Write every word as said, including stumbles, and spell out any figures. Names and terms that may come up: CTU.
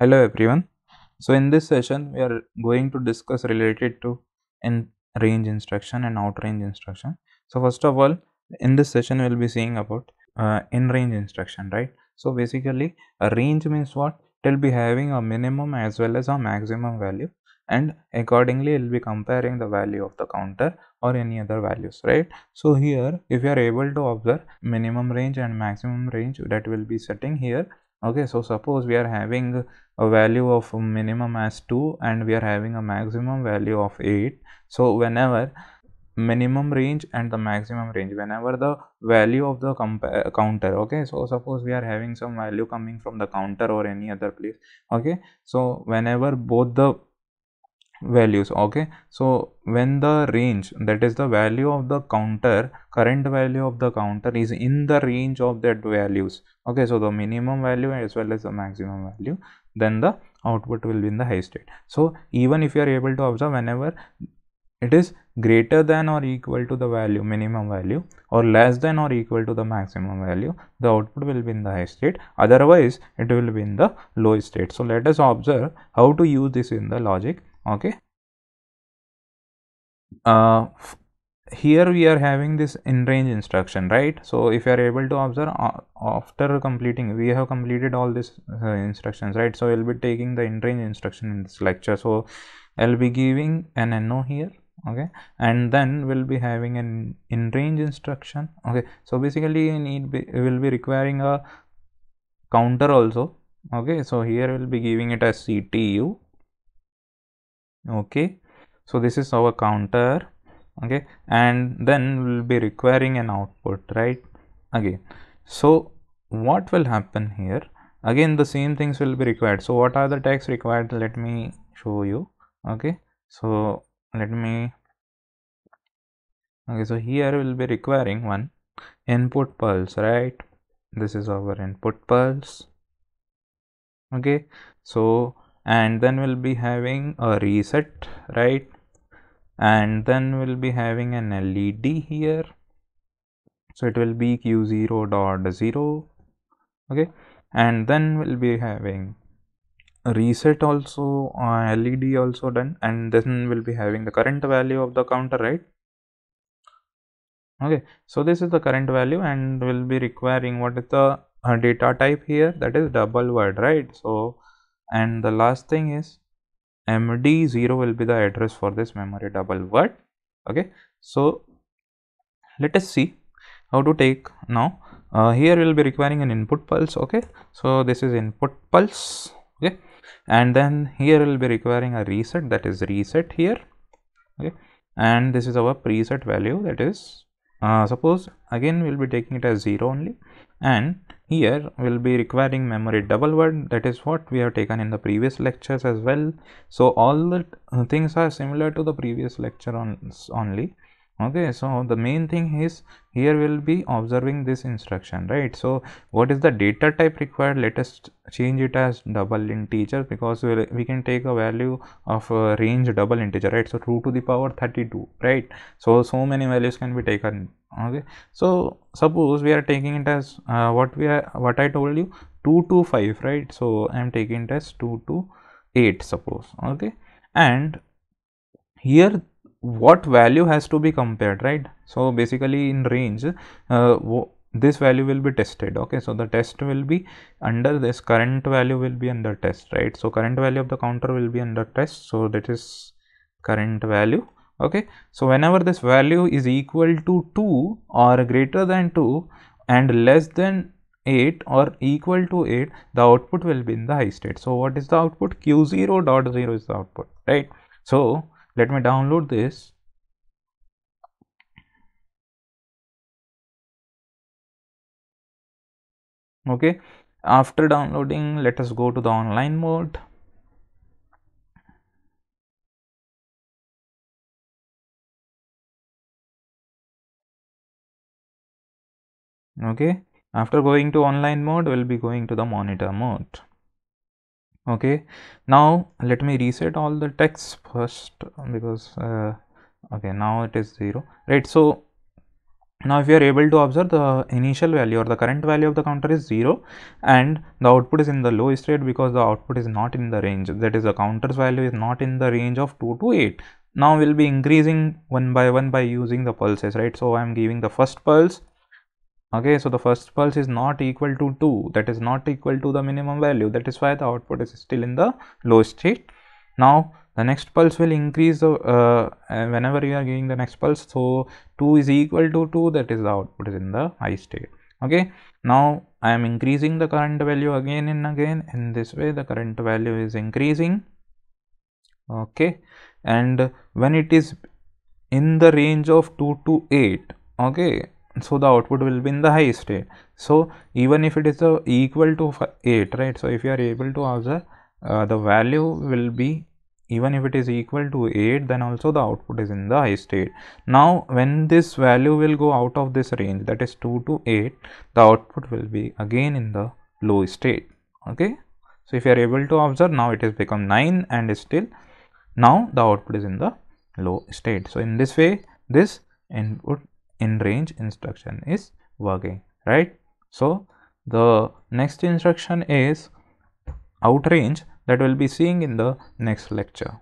Hello everyone. So in this session we are going to discuss related to in range instruction and out range instruction. So first of all, in this session we will be seeing about uh, in range instruction, right? So basically a range means what? It will be having a minimum as well as a maximum value, and accordingly it will be comparing the value of the counter or any other values, right? So here if you are able to observe minimum range and maximum range that will be setting here. Okay, so suppose we are having a value of minimum as two and we are having a maximum value of eight. So whenever minimum range and the maximum range, whenever the value of the counter, okay, so suppose we are having some value coming from the counter or any other place, okay, so whenever both the values, okay, so when the range, that is the value of the counter, current value of the counter is in the range of that values, okay, so the minimum value as well as the maximum value, then the output will be in the high state. So even if you are able to observe, whenever it is greater than or equal to the value, minimum value, or less than or equal to the maximum value, the output will be in the high state, otherwise it will be in the low state. So let us observe how to use this in the logic. Okay, uh, here we are having this in range instruction, right? So if you are able to observe, uh, after completing, we have completed all these uh, instructions, right? So we'll be taking the in range instruction in this lecture. So I'll be giving an N O here, okay, and then we'll be having an in range instruction. Okay, so basically you need be, will be requiring a counter also. Okay, so here we'll be giving it as C T U. Okay, so this is our counter, okay, and then we'll be requiring an output, right? Again, so what will happen here? Again, the same things will be required. So what are the tags required? Let me show you. Okay, so let me, okay, so here we'll be requiring one input pulse, right? This is our input pulse. Okay, so and then we'll be having a reset, right? And then we'll be having an L E D here. So it will be Q zero dot zero. Okay. And then we'll be having a reset also, uh, L E D also done. And then we'll be having the current value of the counter, right? Okay. So this is the current value, and we'll be requiring what is the uh, data type here? That is double word, right? So and the last thing is M D zero will be the address for this memory double word. Okay, so let us see how to take now. Uh, here we will be requiring an input pulse. Okay, so this is input pulse. Okay, and then here we will be requiring a reset, that is reset here. Okay, and this is our preset value, that is uh, suppose again we will be taking it as zero only. And here we will be requiring memory double word, that is what we have taken in the previous lectures as well. So all the uh, things are similar to the previous lecture on only. Okay, so the main thing is here we will be observing this instruction, right? So what is the data type required? Let us change it as double integer, because we, we can take a value of a range double integer, right? So two to the power thirty-two, right? So so many values can be taken. Okay, so suppose we are taking it as uh, what we are what I told you, two to five, right? So I am taking it as two to eight, suppose. Okay, and here what value has to be compared, right? So basically in range uh, this value will be tested. Okay, so the test will be under this, current value will be under test, right? So current value of the counter will be under test, so that is current value. Okay, so whenever this value is equal to two or greater than two and less than eight or equal to eight, the output will be in the high state. So what is the output? Q zero dot zero is the output, right? So let me download this. Okay, after downloading, let us go to the online mode. Okay, after going to online mode, we'll be going to the monitor mode. Okay, now let me reset all the text first, because uh, okay, now it is zero, right? So now if you are able to observe, the initial value or the current value of the counter is zero and the output is in the low state, because the output is not in the range, that is the counter's value is not in the range of two to eight. Now we will be increasing one by one by using the pulses, right? So I am giving the first pulse. Okay, so the first pulse is not equal to two, that is not equal to the minimum value, that is why the output is still in the low state. Now the next pulse will increase the uh, whenever you are giving the next pulse, so two is equal to two, that is the output is in the high state. Okay, now I am increasing the current value again and again. In this way the current value is increasing. Okay, and when it is in the range of two to eight, okay, so the output will be in the high state. So even if it is uh, equal to eight, right? So if you are able to observe, uh, the value will be, even if it is equal to eight, then also the output is in the high state. Now when this value will go out of this range, that is two to eight, the output will be again in the low state. Okay, so if you are able to observe, now it has become nine and is still, now the output is in the low state. So in this way this input in range instruction is working, right? So the next instruction is out range, that will be seeing in the next lecture.